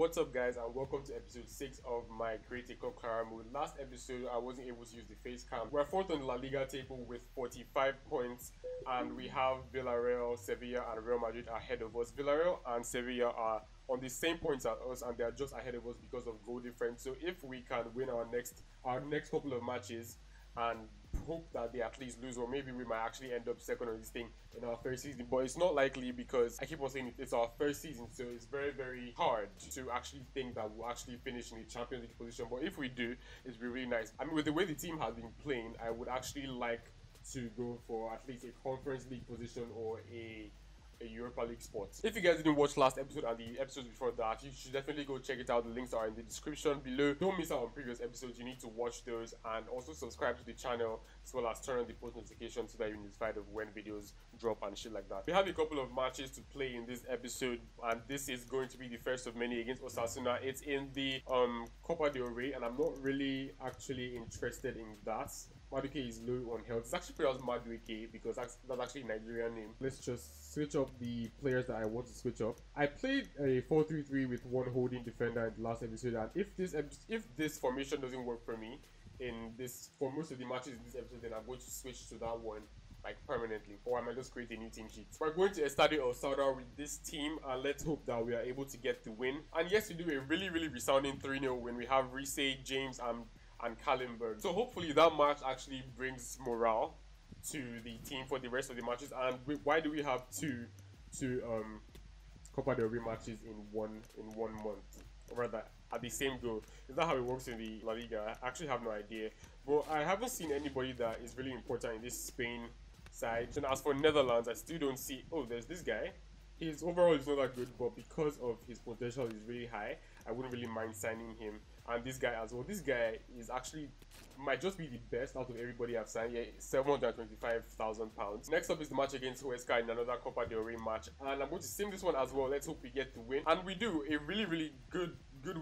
What's up guys, and welcome to episode 6 of my critical Caramel. Last episode I wasn't able to use the face cam. We're fourth on the La Liga table with 45 points and we have Villarreal, Sevilla and Real Madrid ahead of us. Villarreal and Sevilla are on the same points as us and they are just ahead of us because of goal difference. So if we can win our next couple of matches and hope that they at least lose, or maybe we might actually end up second on this thing in our first season, but it's not likely because I keep on saying it's our first season, so it's very, very hard to actually think that we'll actually finish in the Champions League position. But if we do, it's really nice. I mean, with the way the team has been playing, I would actually like to go for at least a Conference League position or a Europa League spot. If you guys didn't watch last episode and the episodes before that, you should definitely go check it out. The links are in the description below. Don't miss out on previous episodes. You need to watch those, and also subscribe to the channel as well as turn on the post notification so that you're notified of when videos drop and shit like that. We have a couple of matches to play in this episode, and this is going to be the first of many against Osasuna. It's in the Copa del Rey, and I'm not really actually interested in that. Maduke is low on health. It's actually pronounced Maduke because that's actually a Nigerian name. Let's just switch up the players that I want to switch up. I played a 4-3-3 with one holding defender in the last episode, and if this formation doesn't work for me in this for most of the matches in this episode, then I'm going to switch to that one like permanently, or I might just create a new team sheet. We're going to Estadio Osada with this team, and let's hope that we are able to get the win. And yes, we do a really, really resounding 3-0 when we have Reece, James and Kallenberg. So hopefully that match actually brings morale to the team for the rest of the matches. And why do we have two Copa del Rey matches in one month, or rather at the same goal? Is that how it works in the La Liga? I actually have no idea, but I haven't seen anybody that is really important in this Spain side. And as for Netherlands, I still don't see. Oh, there's this guy. His overall is not that good, but because of his potential is really high, I wouldn't really mind signing him. And this guy as well. This guy is actually might just be the best out of everybody I've signed. Yeah, £725,000. Next up is the match against Osasuna in another Copa del Rey match, and I'm going to sim this one as well. Let's hope we get the win, and we do a really, really good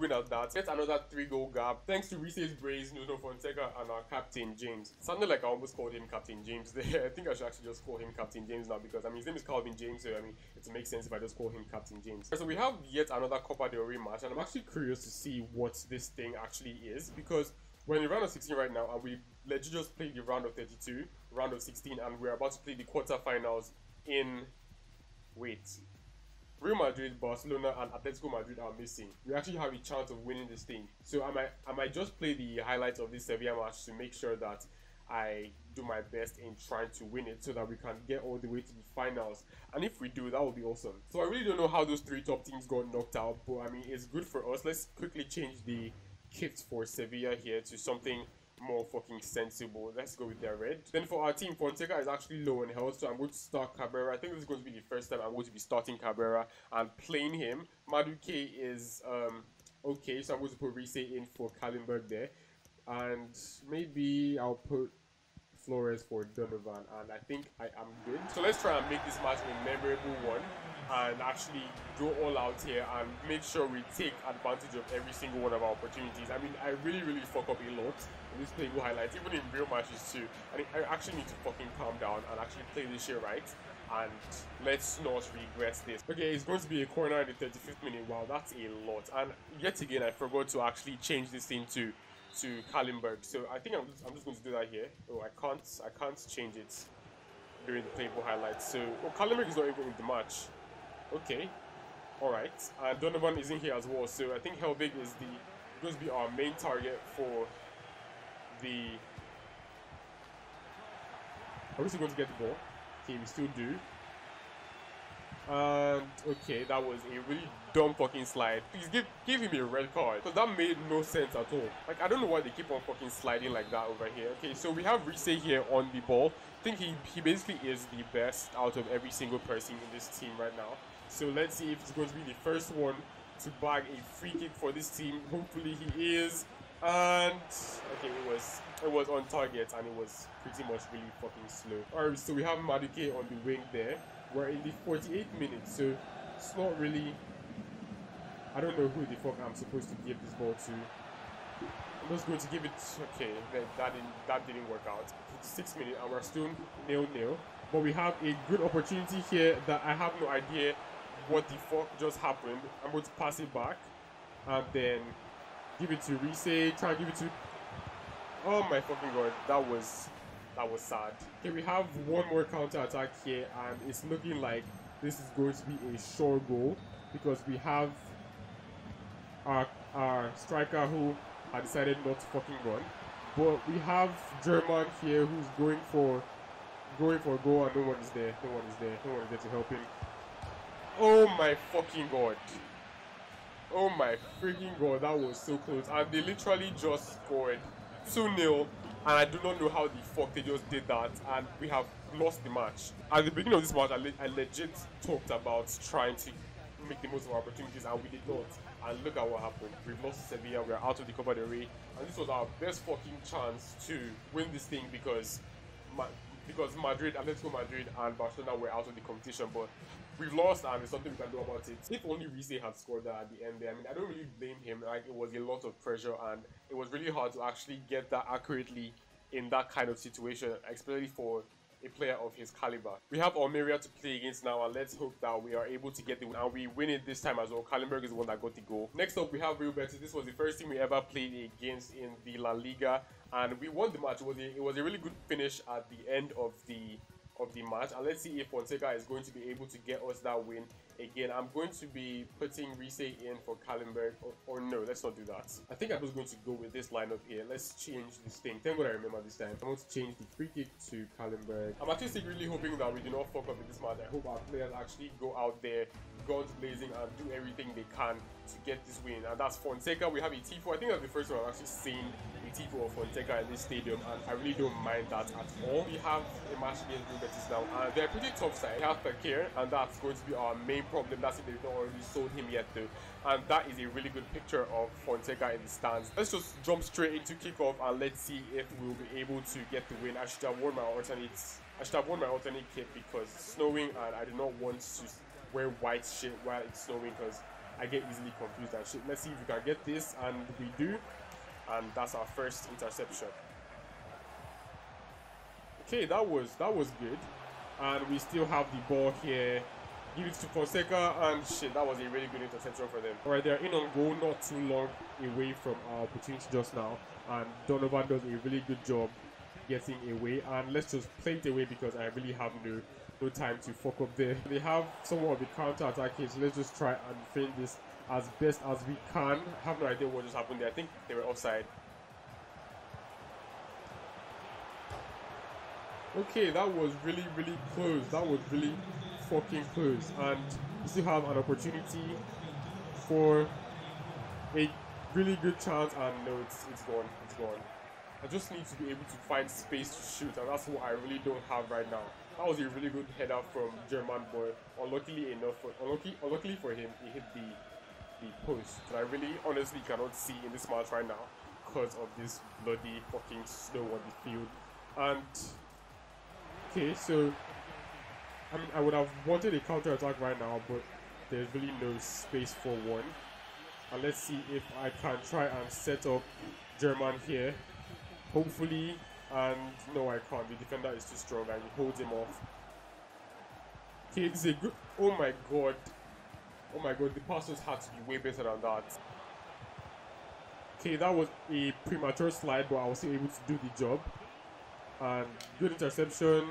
win at that. Get another 3-goal gap thanks to Reese's brace, Nuno Fonteca, and our captain James. Sounded like I almost called him Captain James there. I think I should actually just call him Captain James now, because I mean his name is Calvin James, so I mean it makes sense if I just call him Captain James. So we have yet another Copa del Rey match, and I'm actually curious to see what this thing actually is, because we're in the round of 16 right now, and we legit just played the round of 32, round of 16, and we're about to play the quarterfinals in Real Madrid, Barcelona, and Atletico Madrid are missing. We actually have a chance of winning this thing. So I might just play the highlights of this Sevilla match to make sure that I do my best in trying to win it so that we can get all the way to the finals. And if we do, that would be awesome. So I really don't know how those three top teams got knocked out, but I mean, it's good for us. Let's quickly change the kit for Sevilla here to something more fucking sensible. Let's go with their red. Then for our team, Fonteca is actually low in health, so I'm going to start Cabrera. I think this is going to be the first time I'm going to be starting Cabrera and playing him. Maduke is okay, so I'm going to put Risei in for Kallenberg there, and maybe I'll put Flores for Donovan, and I think I am good. So let's try and make this match a memorable one and actually go all out here and make sure we take advantage of every single one of our opportunities. I mean, I really fuck up a lot in this playable highlights, even in real matches too. I mean, I actually need to fucking calm down and actually play this shit right, and let's not regress this. Okay, it's going to be a corner in the 35th minute. Wow, that's a lot. And yet again, I forgot to actually change this thing to Kallenberg, so I think I'm just going to do that here. Oh, I can't change it during the playable highlights. So, oh, Kallenberg is not even in the match. Okay, all right. And Donovan is in here as well. So I think Helvig is going to be our main target for the. Are we still going to get the ball? Okay, we still do. And okay, that was a really dumb fucking slide. Please give him a red card, because that made no sense at all. Like, I don't know why they keep on fucking sliding like that over here. Okay, so we have Risei here on the ball. I think he basically is the best out of every single person in this team right now. So let's see if he's going to be the first one to bag a free kick for this team. Hopefully he is. And okay, it was on target, and it was pretty much really fucking slow. Alright, so we have Maduke on the wing there. We're in the 48th minute, so it's not really. I don't know who the fuck I'm supposed to give this ball to. I'm just going to give it. Okay, that didn't work out. 56th minute, and we're still 0-0. But we have a good opportunity here that I have no idea what the fuck just happened. I'm going to pass it back, and then give it to Risei, try and give it to... Oh my fucking god, that was sad. Okay, we have one more counter attack here, and it's looking like this is going to be a sure goal because we have our striker who had decided not to fucking run. But we have German here who's going for a goal, and no one is there. No one is there. No one is there to help him. Oh my fucking god. Oh my freaking god, that was so close. And they literally just scored 2-0. And I do not know how the fuck they just did that, and we have lost the match. At the beginning of this match, I legit talked about trying to make the most of our opportunities, and we did not. And look at what happened. We've lost to Sevilla, we're out of the Copa del Rey, and this was our best fucking chance to win this thing because Madrid, Atletico Madrid, and Barcelona were out of the competition, but we've lost, and there's something we can do about it. If only Reece had scored that at the end there. I mean, I don't really blame him. Like, it was a lot of pressure, and it was really hard to actually get that accurately in that kind of situation, especially for a player of his caliber. We have Almeria to play against now, and let's hope that we are able to get the win, and we win it this time as well. Kallenberg is the one that got the goal. Next up, we have Real Betis. This was the first team we ever played against in the La Liga, and we won the match. It was a really good finish at the end of the match, and let's see if Fonteca is going to be able to get us that win again. I'm going to be putting Risei in for Kallenberg, or no, let's not do that. I think I'm just going to go with this lineup here. Let's change this thing. Thank God I remember this time. I want to change the free kick to Kallenberg. I'm actually secretly hoping that we do not fuck up in this match. I hope our players actually go out there, guns blazing, and do everything they can to get this win. And that's Fonteca. We have a Tifo. I think that's the first time I've actually seen a Tifo of Fonteca in this stadium, and I really don't mind that at all. We have a match against Real Betis now, and they're a pretty tough side. We have Fakir, and that's going to be our main problem. That's if they've not already sold him yet though, and that is a really good picture of Fonteca in the stands. Let's just jump straight into kickoff, and let's see if we'll be able to get the win. I should have worn my alternate kit because it's snowing, and I do not want to wear white shit while it's snowing because I get easily confused and shit. Let's see if we can get this, and we do, and that's our first interception. Okay, that was good, and we still have the ball here. Give it to Fonseca, and shit, that was a really good interception for them. Alright, they're in on goal, not too long away from our opportunity just now, and Donovan does a really good job getting away, and let's just play it away because I really have no time to fuck up there. They have somewhat of a counter-attack here, so let's just try and defend this as best as we can. I have no idea what just happened there. I think they were offside. Okay, that was really, really close. That was really fucking close, and we still have an opportunity for a really good chance, and no, it's gone, it's gone. I just need to be able to find space to shoot, and that's what I really don't have right now. That was a really good header from German boy. Unluckily for him, he hit the post. But I really honestly cannot see in this match right now because of this bloody fucking snow on the field. And okay, so I mean, I would have wanted a counter-attack right now, but there's really no space for one. And let's see if I can try and set up German here. Hopefully, and no, I can't. The defender is too strong, and he holds him off. Okay, this is a good... Oh my god. Oh my god, the passes had to be way better than that. Okay, that was a premature slide, but I was still able to do the job. And good interception.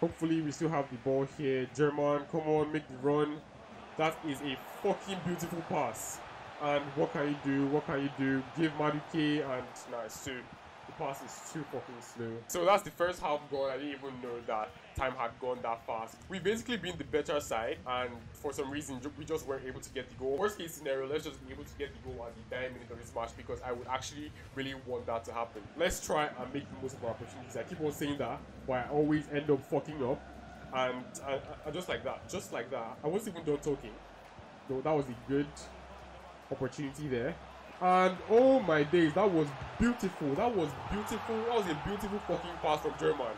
Hopefully, we still have the ball here. German, come on, make the run. That is a fucking beautiful pass. And what can you do? What can you do? Give Maduke, and nice too. The pass is too fucking slow. So that's the first half gone. I didn't even know that time had gone that fast. We've basically been the better side, and for some reason, we just weren't able to get the goal. Worst case scenario, let's just be able to get the goal at the 9th minute of this match because I would actually really want that to happen. Let's try and make the most of our opportunities. I keep on saying that, but I always end up fucking up, and just like that. I wasn't even done talking. No, that was a good opportunity there. And oh my days, that was beautiful. That was beautiful. That was a beautiful fucking pass from German.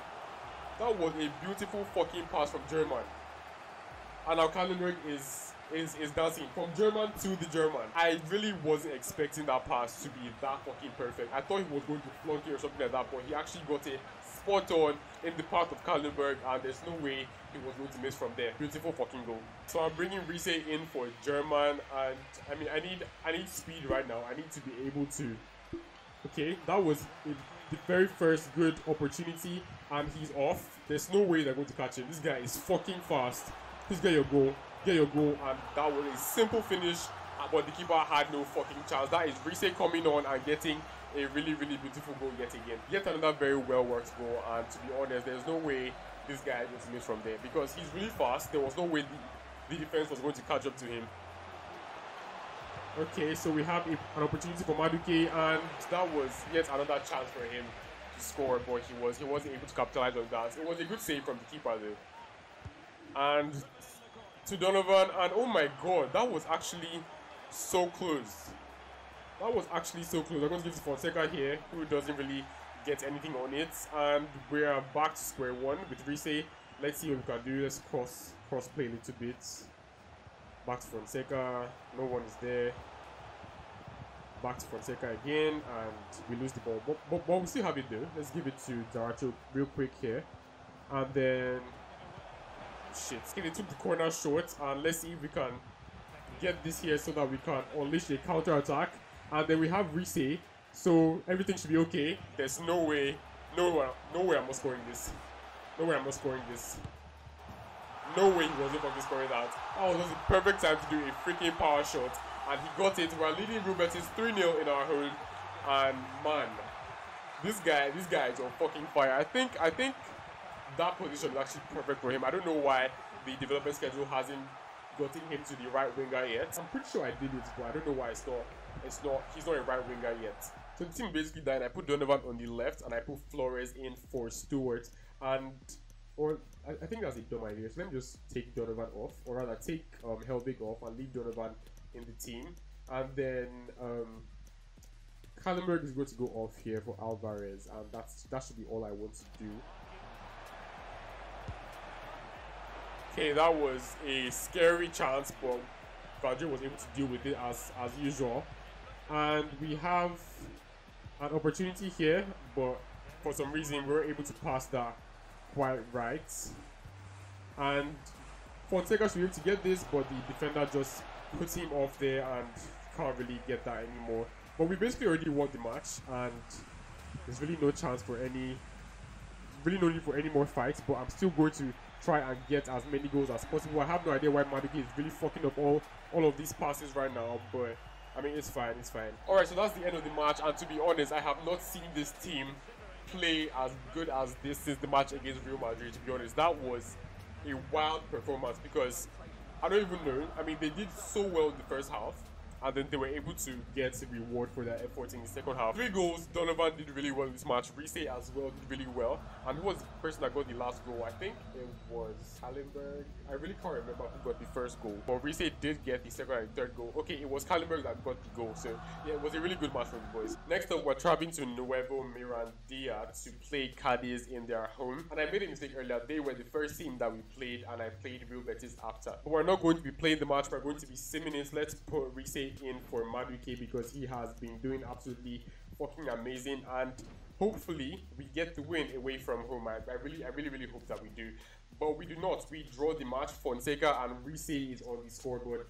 That was a beautiful fucking pass from German. And now Kallenberg is dancing from German to the German. I really wasn't expecting that pass to be that fucking perfect. I thought he was going to flunk it or something like that, but he actually got it spot on in the path of Kallenberg, and there's no way he was going to miss from there. Beautiful fucking goal. So I'm bringing Risei in for German, and I mean, I need speed right now. I need to be able to. Okay, that was the very first good opportunity, and he's off. There's no way they're going to catch him. This guy is fucking fast. Please get your goal. Get your goal, and that was a simple finish, but the keeper had no fucking chance. That is Risei coming on and getting a really, really beautiful goal yet again. Yet another very well-worked goal, and to be honest, there's no way this guy is going to miss from there because he's really fast. There was no way the defense was going to catch up to him. Okay, so we have an opportunity for Maduke, and that was yet another chance for him to score, but he wasn't able to capitalize on that. It was a good save from the keeper though. And to Donovan, and oh my god, that was actually so close. That was actually so close. I'm going to give it to Fonteca here, who doesn't really get anything on it. And we are back to square one with Risei. Let's see what we can do. Let's cross play a little bit. Back to Fonteca. No one is there. Back to Fonteca again, and we lose the ball. But we still have it though. Let's give it to Darato real quick here. And then... shit. They took the corner short, and let's see if we can get this here so that we can unleash a counter-attack. And then we have Risei, so everything should be okay. There's no way, no way I'm not scoring this. No way I'm not scoring this. No way he wasn't fucking scoring that. That was just the perfect time to do a freaking power shot. And he got it. We're leading Rubettes 3-0 in our home. And man, this guy is on fucking fire. I think that position is actually perfect for him. I don't know why the development schedule hasn't gotten him to the right winger yet. I'm pretty sure I did it, but I don't know why he's not a right winger yet. So the team basically died. I put Donovan on the left, and I put Flores in for Stewart. And I think that's a dumb idea. So let me just take Donovan off, or rather take Helvig off and leave Donovan in the team. And then Kallenberg is going to go off here for Alvarez, and that should be all I want to do. Okay, that was a scary chance, but Valjo was able to deal with it as usual. And we have an opportunity here, but for some reason we were able to pass that quite right. And Fonseca should be able to get this, but the defender just puts him off there and can't really get that anymore. But we basically already won the match, and there's really no chance for any, really no need for any more fights. But I'm still going to try and get as many goals as possible. I have no idea why Maduke is really fucking up all of these passes right now, but I mean, it's fine, it's fine. Alright, so that's the end of the match, and to be honest, I have not seen this team play as good as this since the match against Real Madrid, to be honest. That was a wild performance because, I don't even know, I mean, they did so well in the first half, and then they were able to get a reward for their effort in the second half. 3 goals, Donovan did really well in this match, Risei as well did really well, and who was the person that got the last goal? I think it was Kallenberg. I really can't remember who got the first goal, but Risei did get the second and third goal. Okay, it was Kallenberg that got the goal, so yeah, it was a really good match for the boys. Next up, we're traveling to Nuevo Mirandia to play Cadiz in their home, and I made a mistake earlier. They were the first team that we played, and I played Real Betis after. But we're not going to be playing the match, we're going to be simming it. Let's put Risei in for Maduke because he has been doing absolutely fucking amazing, and hopefully we get the win away from home. I really hope that we do, but we do not. We draw the match. Fonseca and Risei is on the scoreboard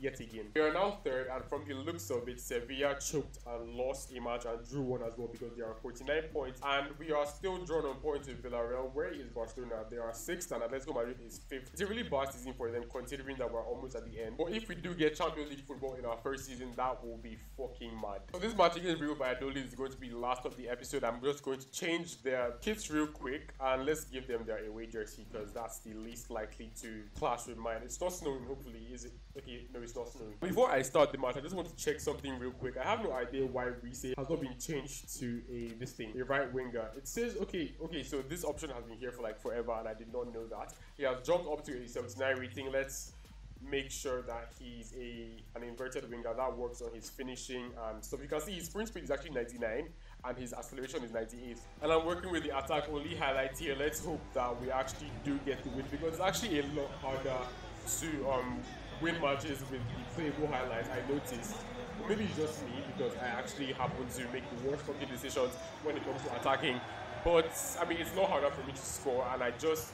yet again. We are now third, and from the looks of it, Sevilla choked and lost a match and drew one as well because they are 49 points, and we are still drawn on points with Villarreal. Where is Barcelona? They are 6th, and Atletico Madrid is 5th. It's a really bad season for them considering that we're almost at the end. But if we do get Champions League football in our first season, that will be fucking mad. So this match against Real Valladolid is going to be the last of the episode. I'm just going to change their kits real quick, and let's give them their away jersey because that's the least likely to clash with mine. It's not snowing, hopefully, is it? Okay, no. Before I start the match, I just want to check something real quick. I have no idea why Risei has not been changed to a right winger. It says okay, so this option has been here for like forever, and I did not know that. He has jumped up to a 79 rating. Let's make sure that he's an inverted winger. That works on his finishing and stuff. You can see his sprint speed is actually 99 and his acceleration is 98. And I'm working with the attack only highlight here. Let's hope that we actually do get the win because it's actually a lot harder to win matches with the playable highlights, I noticed. Maybe it's just me because I actually happen to make the worst fucking decisions when it comes to attacking. But, I mean, it's not hard enough for me to score, and I just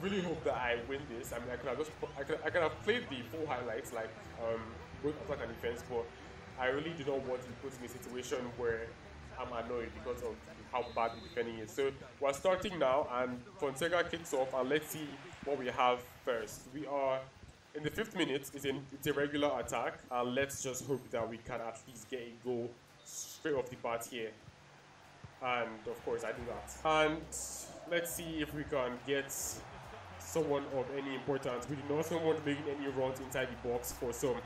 really hope that I win this. I mean, I could have played the full highlights, like both attack and defense, but I really do not want to be put in a situation where I'm annoyed because of how bad the defending is. So we're starting now, and Fonteca kicks off, and let's see what we have first. We are in the 5th minute. It's a regular attack, and let's just hope that we can at least get a goal straight off the bat here. And of course I do that. And let's see if we can get someone of any importance. We do not want making any runs inside the box for some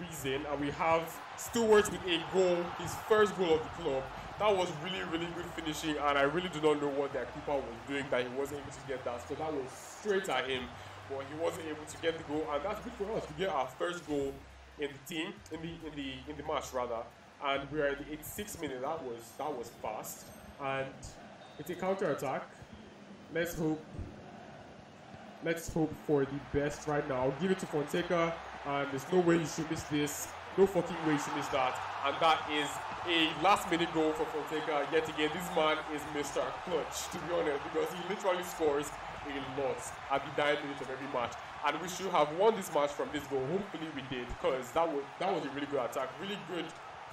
reason, and we have Stewart with a goal, his first goal of the club. That was really, really good finishing, and I really do not know what their keeper was doing that he wasn't able to get that. So that was straight at him, but he wasn't able to get the goal, and that's good for us to get our first goal in the team, in the match rather. And we are in the 86th minute. That was fast, and it's a counter attack. Let's hope for the best right now. I'll give it to Fonseca. And there's no way you should miss this. No fucking way you should miss that. And that is a last-minute goal for Fonseca. Yet again, this man is Mr. Clutch, to be honest, because he literally scores a lot at the 9th minute of every match. And we should have won this match from this goal. Hopefully we did, because that was a really good attack. Really good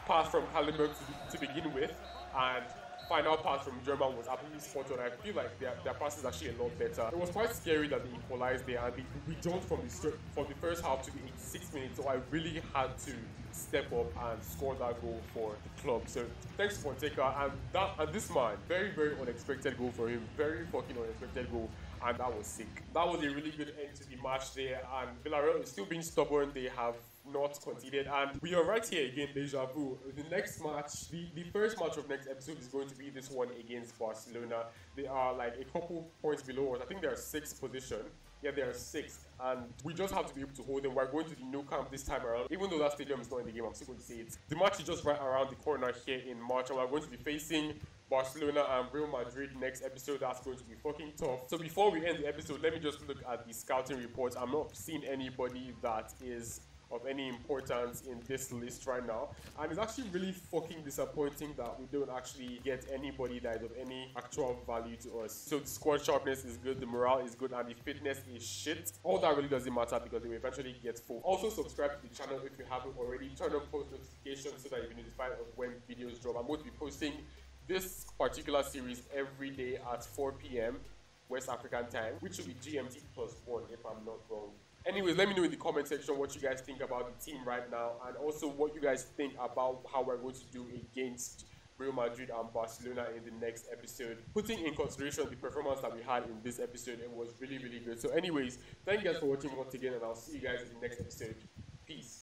pass from Kallenberg to begin with. And final pass from German was absolutely spot on. I feel like their pass is actually a lot better. It was quite scary that they equalized there, and we jumped from the first half to the 86th minute, so I really had to step up and score that goal for the club. So thanks to Fonteca, and this man, very, very unexpected goal for him, very fucking unexpected goal, and that was sick. That was a really good end to the match there, and Villarreal is still being stubborn. They have not conceded, and we are right here again, deja vu. The next match, the first match of next episode is going to be this one against Barcelona. They are like a couple points below us. I think they are 6th position. Yeah, they are 6th, and we just have to be able to hold them. We're going to the new camp this time around. Even though that stadium is not in the game, I'm still going to say it. The match is just right around the corner here in March, and we're going to be facing Barcelona and Real Madrid next episode. That's going to be fucking tough. So before we end the episode, let me just look at the scouting reports. I'm not seeing anybody that is of any importance in this list right now, and it's actually really fucking disappointing that we don't actually get anybody that is of any actual value to us. So the squad sharpness is good, the morale is good, and the fitness is shit. All that really doesn't matter because they will eventually get full. Also subscribe to the channel if you haven't already, turn on post notifications so that you'll be notified of when videos drop. I'm going to be posting this particular series every day at 4 p.m. West African time, which will be GMT+1 if I'm not wrong. Anyways, let me know in the comment section what you guys think about the team right now, and also what you guys think about how we're going to do against Real Madrid and Barcelona in the next episode. Putting in consideration the performance that we had in this episode, it was really, really good. So anyways, thank you guys for watching once again, and I'll see you guys in the next episode. Peace.